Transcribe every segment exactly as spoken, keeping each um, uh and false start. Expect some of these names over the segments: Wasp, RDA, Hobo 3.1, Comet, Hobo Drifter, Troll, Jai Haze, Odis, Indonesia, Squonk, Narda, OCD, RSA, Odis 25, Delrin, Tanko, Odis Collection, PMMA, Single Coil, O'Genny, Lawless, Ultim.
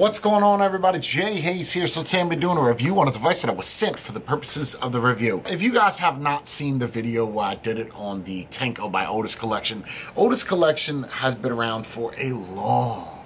What's going on, everybody? Jai Haze here. So today I'm doing a review on a device that was sent for the purposes of the review. If you guys have not seen the video where I did it on the Tanko by Odis Collection, Odis Collection has been around for a long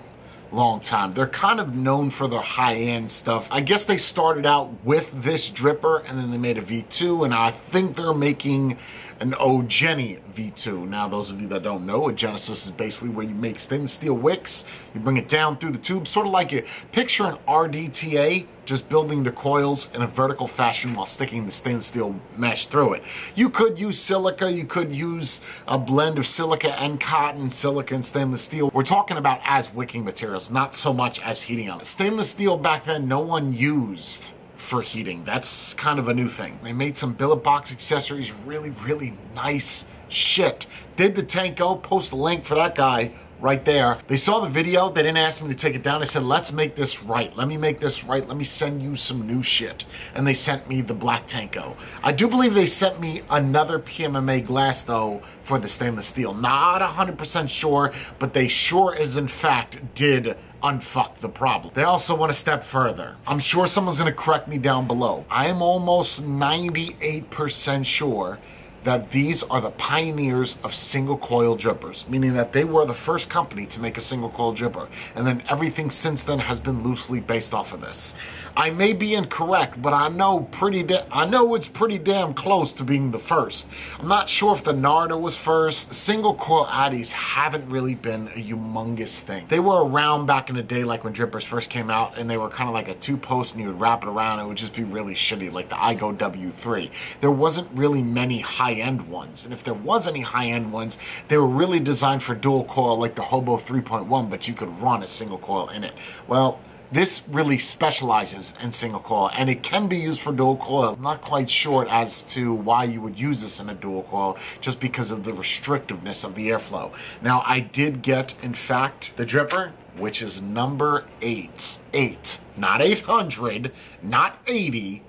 long time. They're kind of known for their high-end stuff. I guess they started out with this dripper and then they made a V two, and I think they're making an O'Genny V two. Now, those of you that don't know, a Genesis is basically where you make stainless steel wicks, you bring it down through the tube, sort of like a picture an R D T A, just building the coils in a vertical fashion while sticking the stainless steel mesh through it. You could use silica, you could use a blend of silica and cotton, silica and stainless steel. We're talking about as wicking materials, not so much as heating on it. Stainless steel back then, no one used for heating. That's kind of a new thing. They made some billet box accessories, really, really nice shit. Did the Tanko, post a link for that guy right there. They saw the video, they didn't ask me to take it down. They said, let's make this right. Let me make this right. Let me send you some new shit. And they sent me the black Tanko. I do believe they sent me another P M M A glass though for the stainless steel. Not one hundred percent sure, but they sure as in fact did unfuck the problem. They also went a step further. I'm sure someone's gonna correct me down below. I am almost ninety-eight percent sure that these are the pioneers of single coil drippers, meaning that they were the first company to make a single coil dripper, and then everything since then has been loosely based off of this. I may be incorrect, but I know pretty I know it's pretty damn close to being the first. I'm not sure if the Narda was first. Single coil addies haven't really been a humongous thing. They were around back in the day, like when drippers first came out, and they were kind of like a two post and you would wrap it around and it would just be really shitty, like the I G O W three. There wasn't really many high end ones, and if there was any high-end ones, they were really designed for dual coil, like the Hobo three point one, but you could run a single coil in it. Well, this really specializes in single coil, and it can be used for dual coil. I'm not quite sure as to why you would use this in a dual coil, just because of the restrictiveness of the airflow. Now, I did get, in fact, the dripper, which is number eight. Eight. Not eight hundred, not eighty,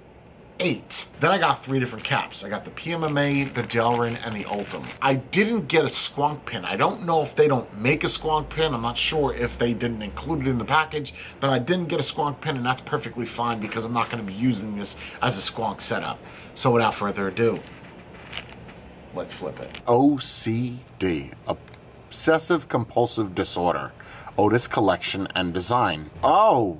eight. Then I got three different caps. I got the P M M A, the Delrin, and the Ultim. I didn't get a Squonk pin. I don't know if they don't make a Squonk pin. I'm not sure if they didn't include it in the package, but I didn't get a Squonk pin, and that's perfectly fine because I'm not going to be using this as a Squonk setup. So without further ado, let's flip it. O C D, Obsessive Compulsive Disorder, Odis Collection and Design. Oh,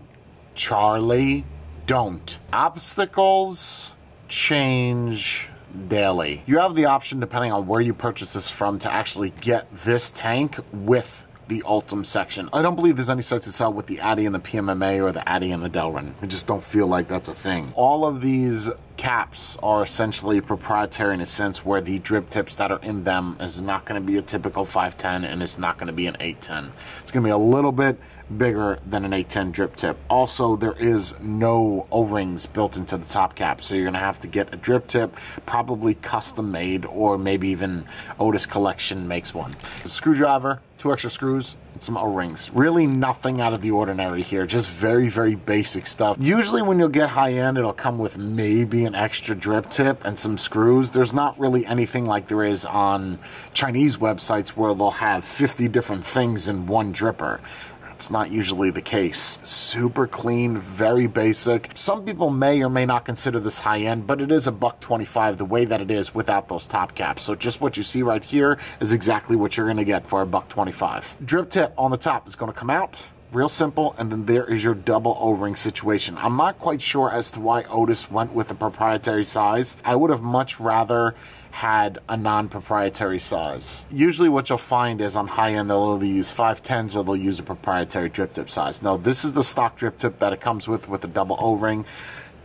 Charlie. Don't. Obstacles change daily. You have the option, depending on where you purchase this from, to actually get this tank with the Ultim section. I don't believe there's any sites that sell with the Addy and the P M M A or the Addy and the Delrin. I just don't feel like that's a thing. All of these caps are essentially proprietary in a sense where the drip tips that are in them is not going to be a typical five ten, and it's not going to be an eight ten. It's going to be a little bit bigger than an eight ten drip tip. Also, there is no O-rings built into the top cap, so you're going to have to get a drip tip, probably custom made, or maybe even Odis Collection makes one. A screwdriver, two extra screws, and some O-rings. Really nothing out of the ordinary here, just very, very basic stuff. Usually when you'll get high-end, it'll come with maybe an extra drip tip and some screws. There's not really anything like there is on Chinese websites where they'll have fifty different things in one dripper. It's not usually the case. Super clean, very basic. Some people may or may not consider this high end, but it is a buck twenty-five the way that it is without those top caps. So just what you see right here is exactly what you're gonna get for a buck twenty-five. Drip tip on the top is gonna come out. Real simple, and then there is your double O-ring situation. I'm not quite sure as to why Odis went with the proprietary size. I would have much rather had a non-proprietary size. Usually what you'll find is on high-end, they'll either use five tens or they'll use a proprietary drip tip size. Now, this is the stock drip tip that it comes with, with a double O-ring.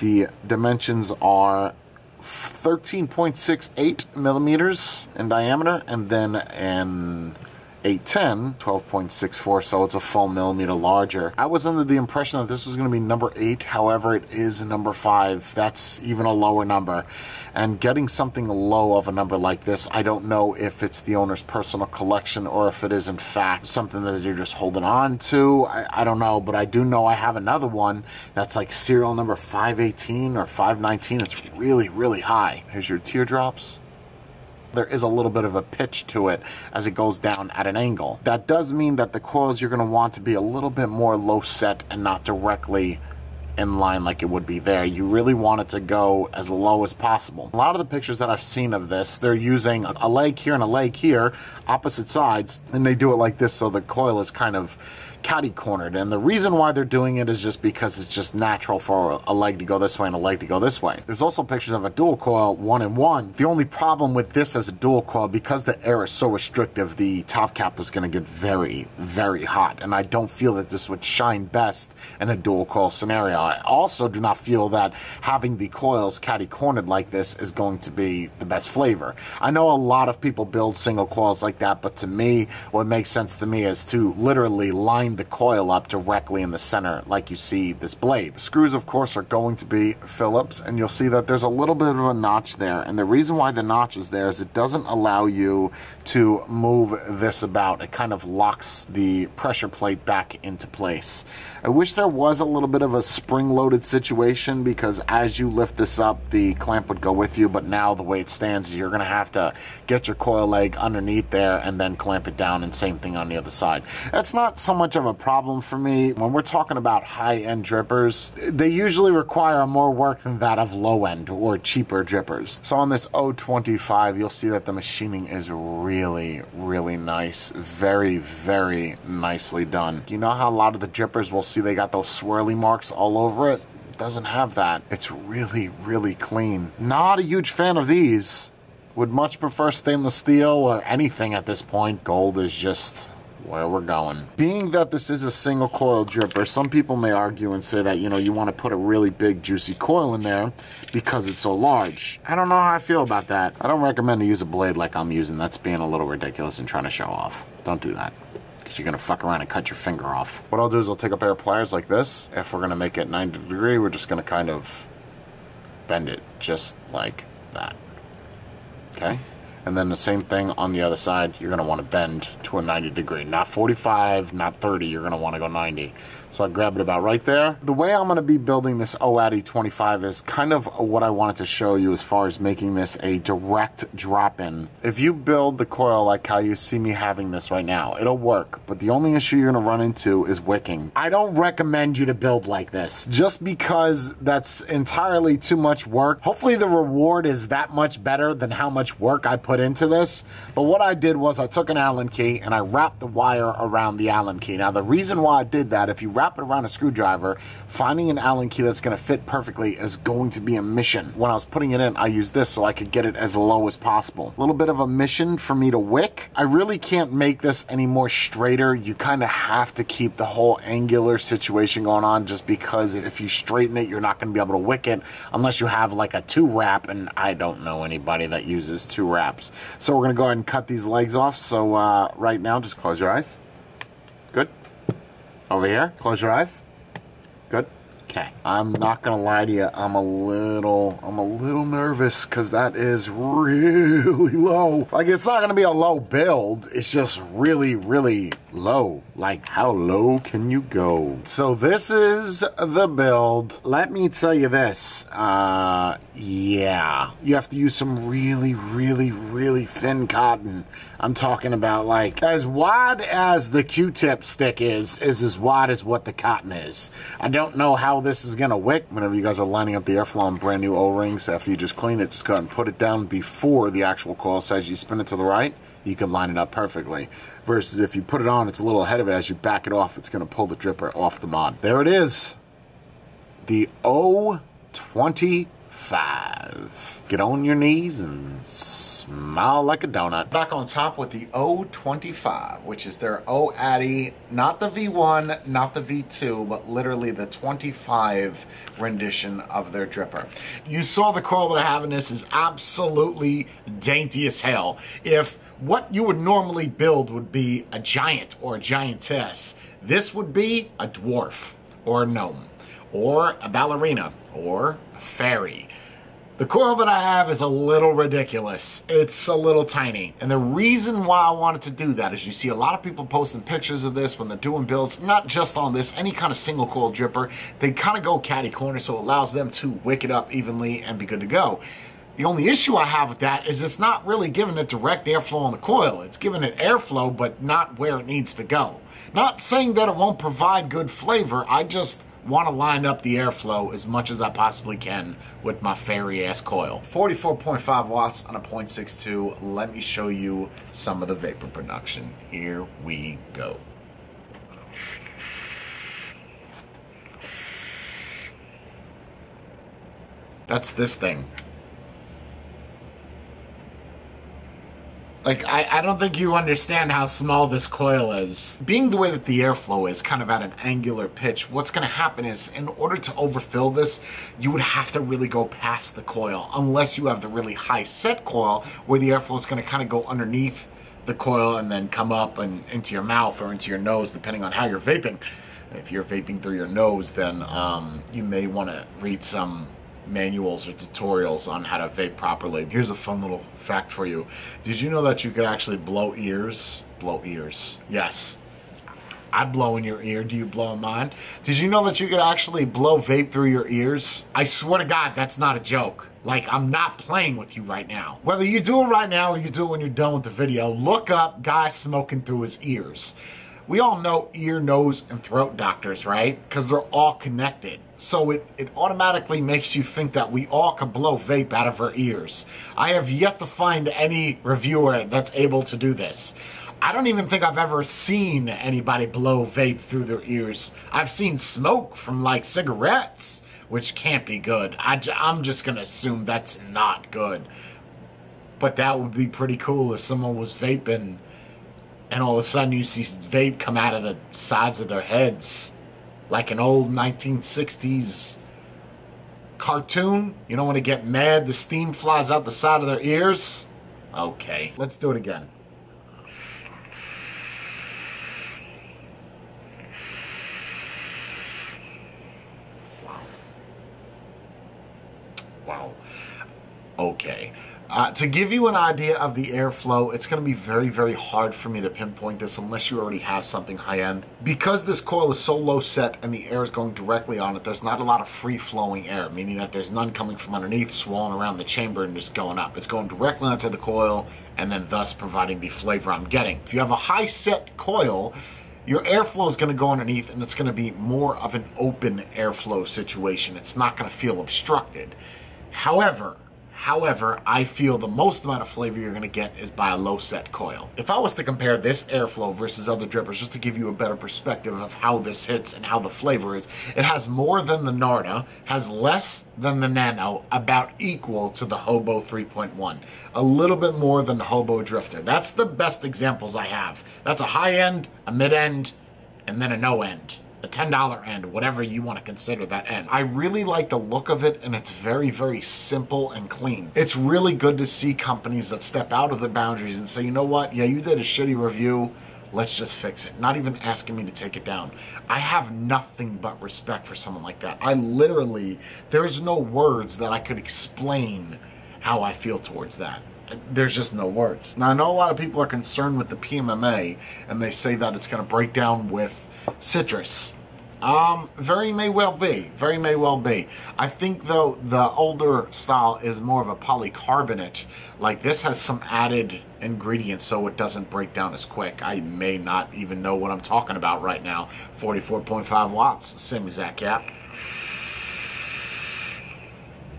The dimensions are thirteen point six eight millimeters in diameter, and then an eight ten, twelve point six four, so it's a full millimeter larger. I was under the impression that this was going to be number eight, however it is number five. That's even a lower number, and getting something low of a number like this, I don't know if it's the owner's personal collection or if it is in fact something that you're just holding on to. I, I don't know, but I do know I have another one that's like serial number five eighteen or five nineteen. It's really, really high. Here's your teardrops. There is a little bit of a pitch to it as it goes down at an angle. That does mean that the coils you're going to want to be a little bit more low set and not directly in line like it would be there. You really want it to go as low as possible. A lot of the pictures that I've seen of this, they're using a leg here and a leg here, opposite sides, and they do it like this so the coil is kind of catty-cornered. And the reason why they're doing it is just because it's just natural for a leg to go this way and a leg to go this way. There's also pictures of a dual coil one and one. The only problem with this as a dual coil, because the air is so restrictive, the top cap was going to get very, very hot. And I don't feel that this would shine best in a dual coil scenario. I also do not feel that having the coils catty-cornered like this is going to be the best flavor. I know a lot of people build single coils like that, but to me, what makes sense to me is to literally line the coil up directly in the center like you see this blade. The screws of course are going to be Phillips, and you'll see that there's a little bit of a notch there, and the reason why the notch is there is it doesn't allow you to move this about. It kind of locks the pressure plate back into place. I wish there was a little bit of a spring-loaded situation, because as you lift this up the clamp would go with you, but now the way it stands you're gonna have to get your coil leg underneath there and then clamp it down, and same thing on the other side. That's not so much of a problem for me. When we're talking about high-end drippers, they usually require more work than that of low-end or cheaper drippers. So on this O twenty-five, you'll see that the machining is really, really nice. Very, very nicely done. You know how a lot of the drippers will see they got those swirly marks all over it? It doesn't have that. It's really, really clean. Not a huge fan of these. Would much prefer stainless steel or anything at this point. Gold is just where we're going. Being that this is a single coil dripper, some people may argue and say that, you know, you want to put a really big juicy coil in there because it's so large. I don't know how I feel about that. I don't recommend to use a blade like I'm using. That's being a little ridiculous and trying to show off. Don't do that, because you're gonna fuck around and cut your finger off. What I'll do is I'll take a pair of pliers like this. If we're gonna make it ninety degree, we're just gonna kind of bend it just like that. Okay? And then the same thing on the other side, you're going to want to bend to a ninety degree. Not forty-five, not thirty, you're going to want to go ninety. So I grab it about right there. The way I'm going to be building this O D I twenty-five is kind of what I wanted to show you as far as making this a direct drop-in. If you build the coil like how you see me having this right now, it'll work. But the only issue you're going to run into is wicking. I don't recommend you to build like this just because that's entirely too much work. Hopefully the reward is that much better than how much work I put put into this. But what I did was I took an Allen key and I wrapped the wire around the Allen key. Now the reason why I did that, if you wrap it around a screwdriver, finding an Allen key that's going to fit perfectly is going to be a mission. When I was putting it in, I used this so I could get it as low as possible. A little bit of a mission for me to wick. I really can't make this any more straighter. You kind of have to keep the whole angular situation going on, just because if you straighten it, you're not going to be able to wick it unless you have like a two wrap, and I don't know anybody that uses two wraps. So we're going to go ahead and cut these legs off. So uh, right now, just close your eyes. Good. Over here, close your eyes. Good. Okay. I'm not going to lie to you. I'm a little, I'm a little nervous because that is really low. Like, it's not going to be a low build. It's just really, really low. Like, how low can you go? So this is the build. Let me tell you this, uh yeah, you have to use some really, really, really thin cotton. I'm talking about like as wide as the Q-tip stick is is as wide as what the cotton is. I don't know how this is gonna wick. Whenever you guys are lining up the airflow on brand new O-rings, after you just clean it, just go ahead and put it down before the actual coil size. You spin it to the right, you can line it up perfectly. Versus if you put it on, it's a little ahead of it. As you back it off, it's going to pull the dripper off the mod. There it is. The O twenty-five. Get on your knees and smile like a donut. Back on top with the O twenty-five, which is their O A D I. Not the V one, not the V two, but literally the twenty-five rendition of their dripper. You saw the coil that I have in this is absolutely dainty as hell. If what you would normally build would be a giant or a giantess, this would be a dwarf or a gnome or a ballerina or a fairy. The coil that I have is a little ridiculous. It's a little tiny. And the reason why I wanted to do that is you see a lot of people posting pictures of this when they're doing builds, not just on this, any kind of single coil dripper. They kind of go catty corner, so it allows them to wick it up evenly and be good to go. The only issue I have with that is it's not really giving it direct airflow on the coil. It's giving it airflow, but not where it needs to go. Not saying that it won't provide good flavor. I just want to line up the airflow as much as I possibly can with my fairy ass coil. forty-four point five watts on a point six two. Let me show you some of the vapor production. Here we go. That's this thing. Like, I, I don't think you understand how small this coil is. Being the way that the airflow is kind of at an angular pitch, what's going to happen is, in order to overfill this, you would have to really go past the coil, unless you have the really high set coil, where the airflow is going to kind of go underneath the coil and then come up and into your mouth or into your nose, depending on how you're vaping. If you're vaping through your nose, then um, you may want to read some manuals or tutorials on how to vape properly. Here's a fun little fact for you. Did you know that you could actually blow ears? Blow ears. Yes. I blow in your ear. Do you blow in mine? Did you know that you could actually blow vape through your ears? I swear to God, that's not a joke. Like, I'm not playing with you right now. Whether you do it right now or you do it when you're done with the video, look up guy smoking through his ears. We all know ear, nose, and throat doctors, right? Because they're all connected. So it, it automatically makes you think that we all could blow vape out of our ears. I have yet to find any reviewer that's able to do this. I don't even think I've ever seen anybody blow vape through their ears. I've seen smoke from, like, cigarettes, which can't be good. I, I'm just going to assume that's not good. But that would be pretty cool if someone was vaping and all of a sudden you see vape come out of the sides of their heads. Like an old nineteen sixties cartoon. You don't want to get mad. The steam flies out the side of their ears. Okay, let's do it again. Wow. Wow. Okay. Uh, to give you an idea of the airflow, it's going to be very, very hard for me to pinpoint this unless you already have something high-end. Because this coil is so low set and the air is going directly on it, there's not a lot of free-flowing air, meaning that there's none coming from underneath, swirling around the chamber, and just going up. It's going directly onto the coil and then thus providing the flavor I'm getting. If you have a high-set coil, your airflow is going to go underneath and it's going to be more of an open airflow situation. It's not going to feel obstructed. However... However, I feel the most amount of flavor you're going to get is by a low set coil. If I was to compare this airflow versus other drippers, just to give you a better perspective of how this hits and how the flavor is, it has more than the Narda, has less than the Nano, about equal to the Hobo three point one. A little bit more than the Hobo Drifter. That's the best examples I have. That's a high end, a mid end, and then a no end. A ten dollar end, whatever you want to consider that end. I really like the look of it, and it's very, very simple and clean. It's really good to see companies that step out of the boundaries and say, you know what, yeah, you did a shitty review, let's just fix it. Not even asking me to take it down. I have nothing but respect for someone like that. I literally, there's no words that I could explain how I feel towards that. There's just no words. Now, I know a lot of people are concerned with the P M M A, and they say that it's going to break down with citrus. Um, very may well be. Very may well be. I think, though, the older style is more of a polycarbonate. Like, this has some added ingredients so it doesn't break down as quick. I may not even know what I'm talking about right now. forty-four point five watts. Same exact gap.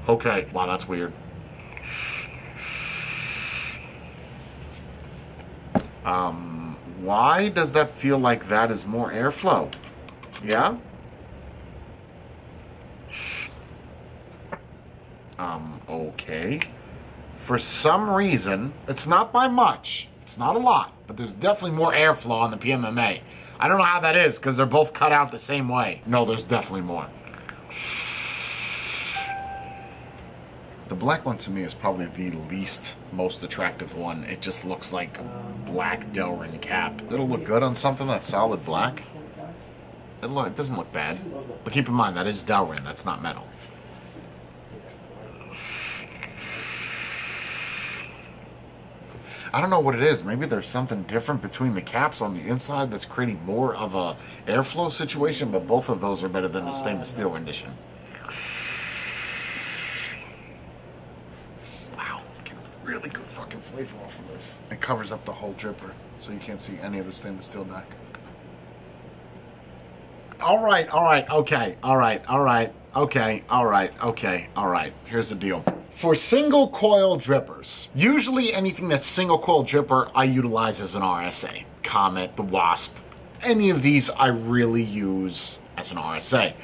Okay. Wow, that's weird. Um... Why does that feel like that is more airflow? Yeah? Um, okay. For some reason, it's not by much. It's not a lot, but there's definitely more airflow on the P M M A. I don't know how that is, because they're both cut out the same way. No, there's definitely more. The black one to me is probably the least most attractive one. It just looks like a black Delrin cap. It'll look good on something that's solid black. It, look, it doesn't look bad. But keep in mind, that is Delrin. That's not metal. I don't know what it is. Maybe there's something different between the caps on the inside that's creating more of a airflow situation, but both of those are better than the stainless steel rendition. really good fucking flavor off of this. It covers up the whole dripper, so you can't see any of the stainless steel back. Alright, alright, okay, alright, alright, okay, alright, okay, alright. Here's the deal. For single coil drippers, usually anything that's single coil dripper I utilize as an R S A. Comet, the Wasp, any of these I really use as an R S A.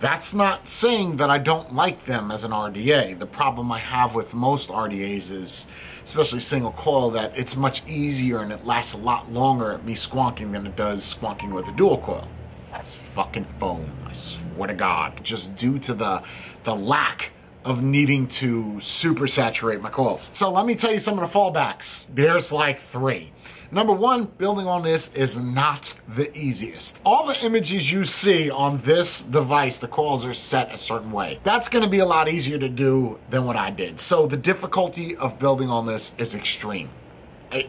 That's not saying that I don't like them as an R D A. The problem I have with most R D As is, especially single coil, that it's much easier and it lasts a lot longer at me squonking than it does squonking with a dual coil. That's fucking foam, I swear to God. Just due to the, the lack of needing to super saturate my coils. So let me tell you some of the fallbacks. There's like three. Number one, building on this is not the easiest. All the images you see on this device, the coils are set a certain way. That's gonna be a lot easier to do than what I did. So the difficulty of building on this is extreme. It,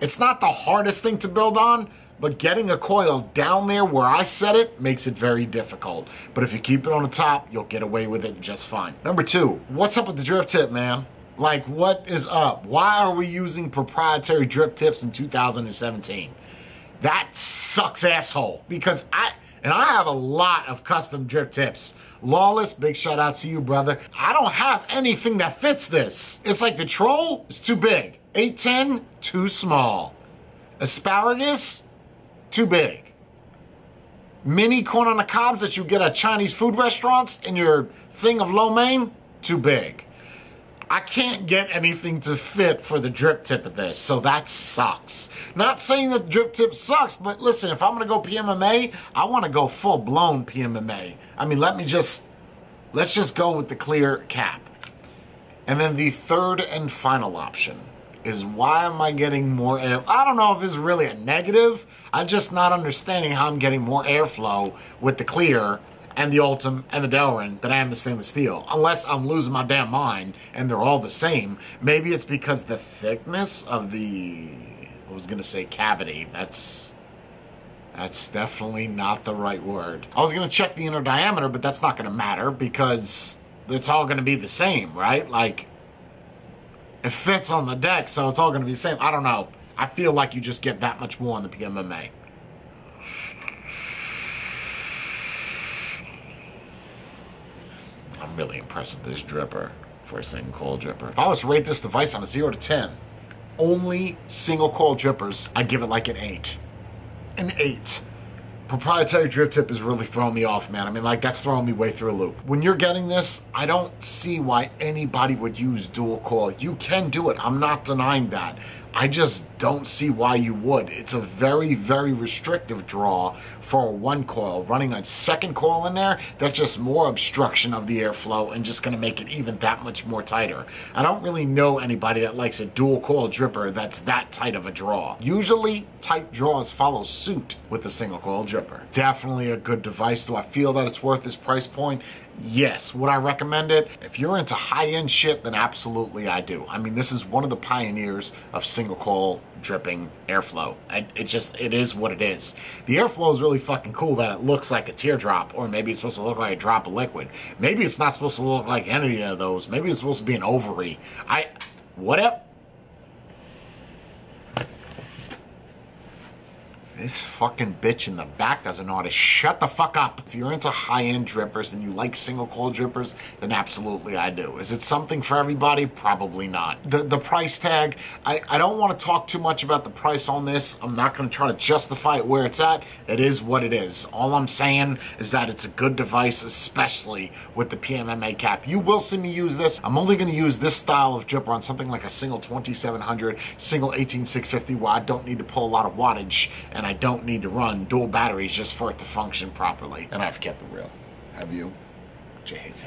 it's not the hardest thing to build on, but getting a coil down there where I set it makes it very difficult. But if you keep it on the top, you'll get away with it just fine. Number two, what's up with the drip tip, man? Like, what is up? Why are we using proprietary drip tips in two thousand seventeen? That sucks, asshole. Because I, and I have a lot of custom drip tips. Lawless, big shout out to you, brother. I don't have anything that fits this. It's like the Troll is too big. eight ten, too small. Asparagus, too big. Mini corn on the cobs that you get at Chinese food restaurants in your thing of lo mein, too big. I can't get anything to fit for the drip tip of this, so that sucks. Not saying that the drip tip sucks, but listen, if I'm gonna go P M M A, I wanna go full-blown P M M A. I mean, let me just, let's just go with the clear cap. And then the third and final option is, why am I getting more air? I don't know if it's really a negative. I'm just not understanding how I'm getting more airflow with the clear and the Ultim and the Delrin that I am the stainless steel. Unless I'm losing my damn mind and they're all the same. Maybe it's because the thickness of the, I was gonna say cavity, that's, that's definitely not the right word. I was gonna check the inner diameter, but that's not gonna matter because it's all gonna be the same, right? Like, it fits on the deck, so it's all gonna be the same. I don't know. I feel like you just get that much more on the P M M A. I'm really impressed with this dripper for a single coil dripper. If I was to rate this device on a zero to ten, only single coil drippers, I'd give it like an eight. An eight. Proprietary drip tip is really throwing me off, man. I mean, like, that's throwing me way through a loop. When you're getting this, I don't see why anybody would use dual coil. You can do it. I'm not denying that. I just don't see why you would. It's a very, very restrictive draw for a one coil. Running a second coil in there, that's just more obstruction of the airflow and just gonna make it even that much more tighter. I don't really know anybody that likes a dual coil dripper that's that tight of a draw. Usually, tight draws follow suit with a single coil dripper. Definitely a good device. Do I feel that it's worth this price point? Yes. Would I recommend it? If you're into high-end shit, then absolutely I do. I mean, this is one of the pioneers of single coil dripping airflow. It just, it is what it is. The airflow is really fucking cool that it looks like a teardrop, or maybe it's supposed to look like a drop of liquid. Maybe it's not supposed to look like any of those. Maybe it's supposed to be an ovary. I, whatever. This fucking bitch in the back doesn't know how to shut the fuck up. If you're into high-end drippers and you like single coil drippers, then absolutely I do. Is it something for everybody? Probably not. The, the price tag, I, I don't want to talk too much about the price on this. I'm not going to try to justify it where it's at. It is what it is. All I'm saying is that it's a good device, especially with the P M M A cap. You will see me use this. I'm only going to use this style of dripper on something like a single twenty-seven hundred, single eighteen six fifty, where I don't need to pull a lot of wattage, and I don't need to run dual batteries just for it to function properly. And I've kept it real. Have you? Jai Haze.